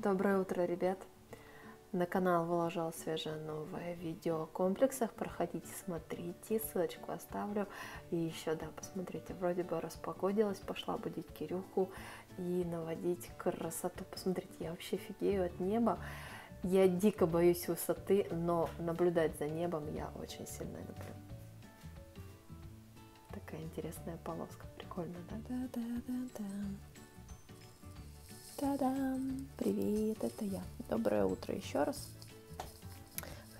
Доброе утро, ребят! На канал выложила свежее новое видео о комплексах. Проходите, смотрите, ссылочку оставлю. И еще, да, посмотрите, вроде бы распогодилась, пошла будить Кирюху и наводить красоту. Посмотрите, я вообще фигею от неба. Я дико боюсь высоты, но наблюдать за небом я очень сильно люблю. Такая интересная полоска, прикольно, да? Та-дам! Привет, это я. Доброе утро еще раз.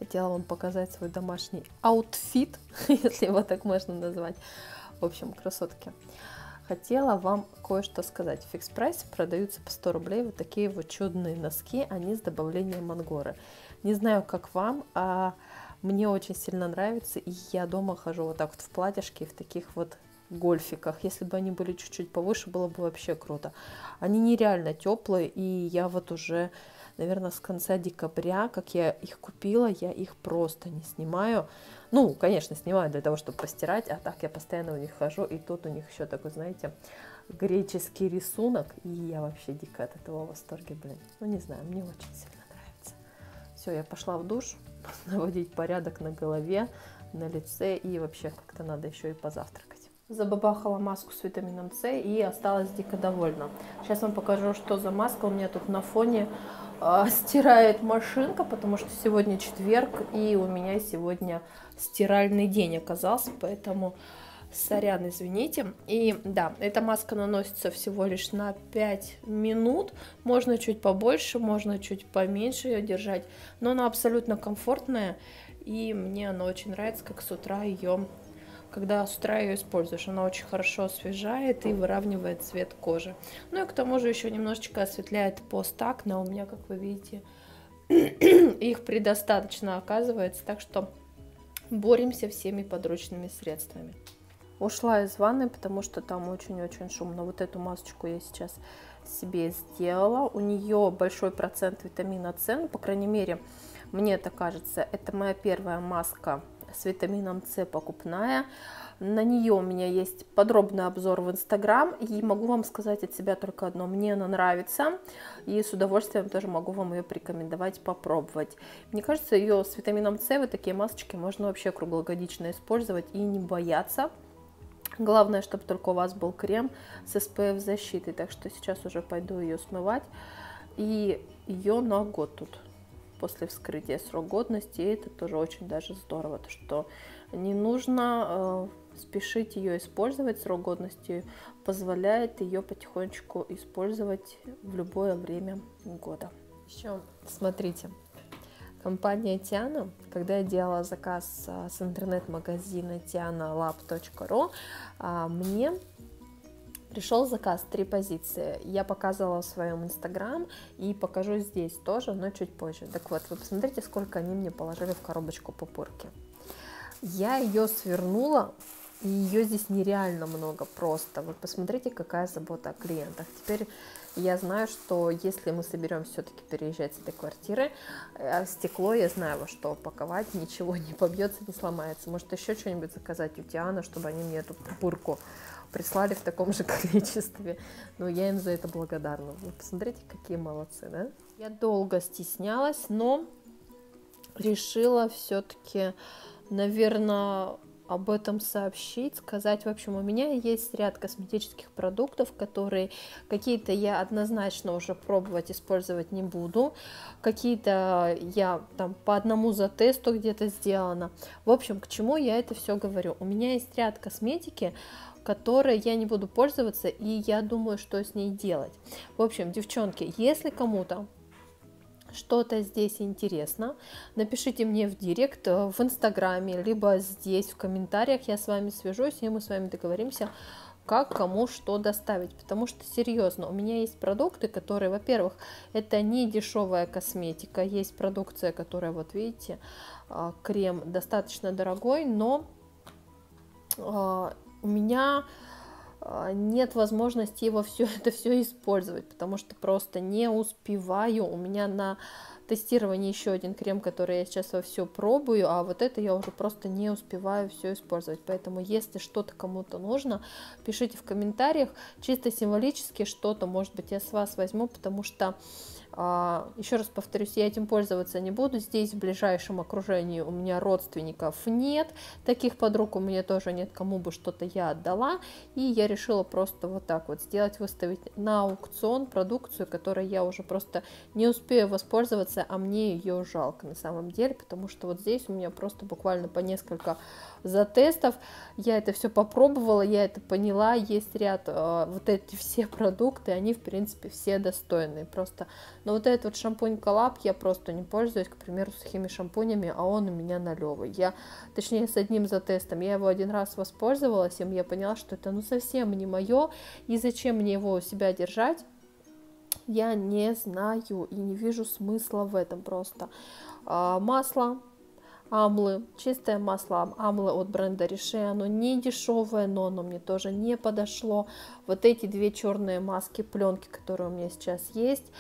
Хотела вам показать свой домашний аутфит, если его так можно назвать. В общем, красотки. Хотела вам кое-что сказать. В Фикс-прайсе продаются по 100 рублей вот такие вот чудные носки. Они с добавлением мангоры. Не знаю, как вам, а мне очень сильно нравится. И я дома хожу вот так вот в платьишке, в таких вот гольфиках. Если бы они были чуть-чуть повыше, было бы вообще круто. Они нереально теплые, и я вот уже, наверное, с конца декабря, как я их купила, я их просто не снимаю. Ну, конечно, снимаю для того, чтобы постирать, а так я постоянно у них хожу, и тут у них еще такой, знаете, греческий рисунок, и я вообще дико от этого в восторге, блин. Ну, не знаю, мне очень сильно нравится. Все, я пошла в душ, наводить порядок на голове, на лице, и вообще как-то надо еще и позавтракать. Забабахала маску с витамином С и осталась дико довольна. Сейчас вам покажу, что за маска. У меня тут на фоне стирает машинка, потому что сегодня четверг, и у меня сегодня стиральный день оказался, поэтому сорян, извините. И да, эта маска наносится всего лишь на 5 минут. Можно чуть побольше, можно чуть поменьше ее держать, но она абсолютно комфортная, и мне она очень нравится, как с утра ее... Когда с утра ее используешь, она очень хорошо освежает и выравнивает цвет кожи. Ну и к тому же еще немножечко осветляет постакна. У меня, как вы видите, их предостаточно оказывается. Так что боремся всеми подручными средствами. Ушла из ванны, потому что там очень-очень шумно. Вот эту масочку я сейчас себе сделала. У нее большой процент витамина С. Ну, по крайней мере, мне так кажется. Это моя первая маска с витамином С покупная. На нее у меня есть подробный обзор в Instagram, и могу вам сказать от себя только одно: мне она нравится, и с удовольствием тоже могу вам ее порекомендовать попробовать. Мне кажется, ее с витамином С, вот такие масочки, можно вообще круглогодично использовать и не бояться. Главное, чтобы только у вас был крем с SPF защитой. Так что сейчас уже пойду ее смывать, и ее на год тут после вскрытия срок годности, и это тоже очень даже здорово, то что не нужно спешить ее использовать, срок годности позволяет ее потихонечку использовать в любое время года. Еще смотрите, компания Тиана, когда я делала заказ с интернет-магазина tianalab.ru, мне пришел заказ 3 позиции. Я показывала в своем Instagram и покажу здесь тоже, но чуть позже. Так вот, вы посмотрите, сколько они мне положили в коробочку пупырки. Я ее свернула, и ее здесь нереально много просто. Вот посмотрите, какая забота о клиентах. Теперь я знаю, что если мы соберемся все-таки переезжать с этой квартиры, стекло, я знаю, во что упаковать, ничего не побьется, не сломается. Может, еще что-нибудь заказать у Тианы, чтобы они мне эту пупырку прислали в таком же количестве. Но я им за это благодарна. Вы посмотрите, какие молодцы, да? Я долго стеснялась, но решила все-таки, наверное, об этом сообщить, сказать. В общем, у меня есть ряд косметических продуктов, которые какие-то я однозначно уже пробовать, использовать не буду, какие-то я там по одному за тесту где-то сделана. В общем, к чему я это все говорю? У меня есть ряд косметики, которой я не буду пользоваться, и я думаю, что с ней делать. В общем, девчонки, если кому-то что-то здесь интересно, напишите мне в директ, в Инстаграме, либо здесь в комментариях, я с вами свяжусь, и мы с вами договоримся, как кому что доставить. Потому что, серьезно, у меня есть продукты, которые, во-первых, это не дешевая косметика, есть продукция, которая, вот видите, крем достаточно дорогой, но у меня нет возможности его все использовать, потому что просто не успеваю. У меня на тестировании еще один крем, который я сейчас вовсю пробую, а вот это я уже просто не успеваю все использовать. Поэтому, если что-то кому-то нужно, пишите в комментариях. Чисто символически что-то, может быть, я с вас возьму, потому что Еще раз повторюсь, я этим пользоваться не буду. Здесь в ближайшем окружении у меня родственников нет, таких подруг у меня тоже нет, кому бы что-то я отдала. И я решила просто вот так вот сделать, выставить на аукцион продукцию, которой я уже просто не успею воспользоваться, а мне ее жалко на самом деле, потому что вот здесь у меня просто буквально по несколько затестов. Я это все попробовала, я это поняла, есть ряд вот эти все продукты, они в принципе все достойные просто. Но вот этот вот шампунь коллаб я просто не пользуюсь, к примеру, сухими шампунями, а он у меня налевый. Я, точнее, с одним затестом, я его один раз воспользовалась, и я поняла, что это ну совсем не мое, и зачем мне его у себя держать, я не знаю и не вижу смысла в этом просто. Масло амлы, чистое масло амлы от бренда Реше, оно не дешевое, но оно мне тоже не подошло. Вот эти две черные маски пленки, которые у меня сейчас есть.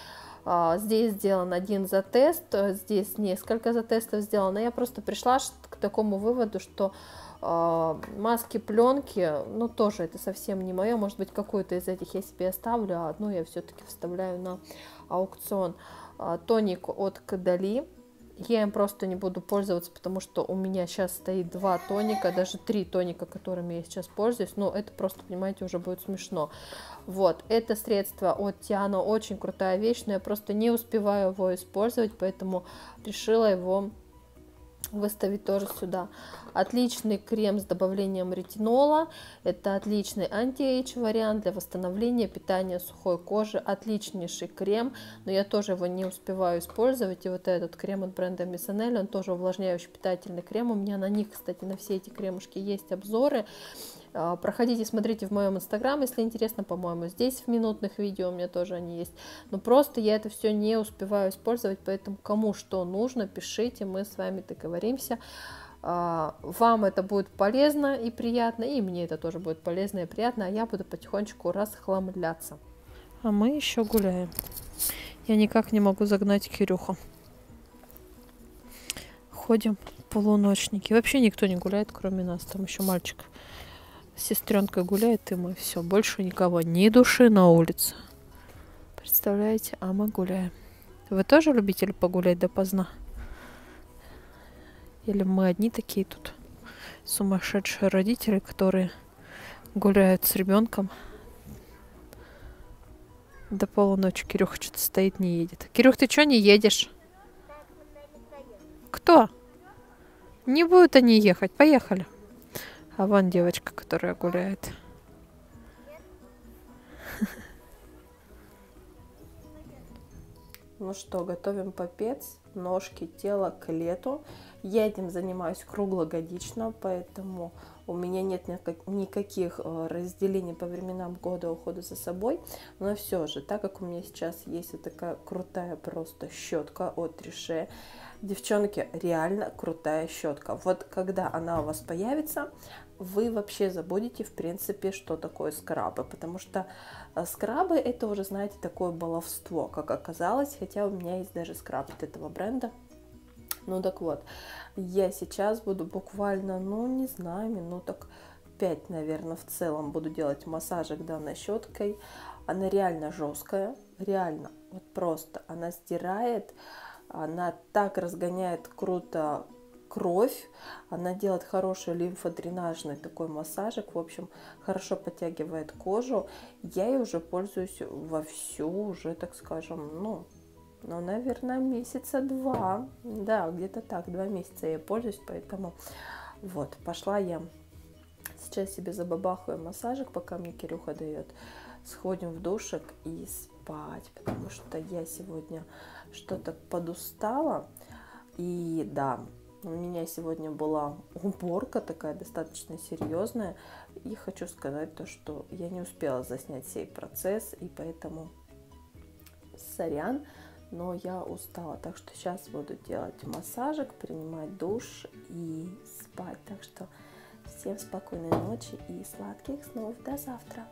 Здесь сделан один затест, здесь несколько затестов сделано. Я просто пришла к такому выводу, что маски пленки, ну тоже это совсем не мое. Может быть, какую-то из этих я себе оставлю, а одну я все-таки вставляю на аукцион. Тоник от Кодали. Я им просто не буду пользоваться, потому что у меня сейчас стоит 2 тоника, даже 3 тоника, которыми я сейчас пользуюсь. Но это просто, понимаете, уже будет смешно. Вот, это средство от Тиана, очень крутая вещь, но я просто не успеваю его использовать, поэтому решила его выставить тоже сюда. Отличный крем с добавлением ретинола, это отличный анти-эйдж вариант для восстановления питания сухой кожи, отличнейший крем, но я тоже его не успеваю использовать. И вот этот крем от бренда Миссонель, он тоже увлажняющий питательный крем, у меня на них, кстати, на все эти кремушки есть обзоры. Проходите, смотрите в моем Instagram, если интересно, по-моему, здесь в минутных видео у меня тоже они есть. Но просто я это все не успеваю использовать, поэтому кому что нужно, пишите, мы с вами договоримся. Вам это будет полезно и приятно, и мне это тоже будет полезно и приятно, а я буду потихонечку расхламляться. А мы еще гуляем. Я никак не могу загнать Кирюху. Ходим полуночники. Вообще никто не гуляет, кроме нас. Там еще мальчик с сестренкой гуляет, и мы все, больше никого, ни души на улице. Представляете, а мы гуляем. Вы тоже любители погулять допоздна? Или мы одни такие тут сумасшедшие родители, которые гуляют с ребенком до полуночи? Кирюха что-то стоит, не едет. Кирюх, ты что не едешь? Кто? Не будут они ехать, поехали. А вон девочка, которая гуляет. Ну что, готовим попец, ножки, тело к лету. Я этим занимаюсь круглогодично, поэтому у меня нет никаких разделений по временам года ухода за собой. Но все же, так как у меня сейчас есть вот такая крутая просто щетка от Реше, девчонки, реально крутая щетка. Вот когда она у вас появится, вы вообще забудете, в принципе, что такое скрабы, потому что скрабы — это уже, знаете, такое баловство, как оказалось, хотя у меня есть даже скраб от этого бренда. Ну так вот, я сейчас буду буквально, ну не знаю, минуток 5, наверное, в целом буду делать массажик данной щеткой. Она реально жесткая, реально, вот просто, она стирает, она так разгоняет круто кровь, она делает хороший лимфодренажный такой массажик, в общем, хорошо подтягивает кожу. Я ее уже пользуюсь вовсю, уже, так скажем, ну, наверное, месяца 2, да, где-то так, 2 месяца я пользуюсь, поэтому вот, пошла я сейчас себе забабахаю массажик, пока мне Кирюха дает, сходим в душик и спать, потому что я сегодня что-то подустала, и да, у меня сегодня была уборка такая достаточно серьезная, и хочу сказать то, что я не успела заснять сей процесс, и поэтому сорян, но я устала, так что сейчас буду делать массажик, принимать душ и спать. Так что всем спокойной ночи и сладких снов, до завтра!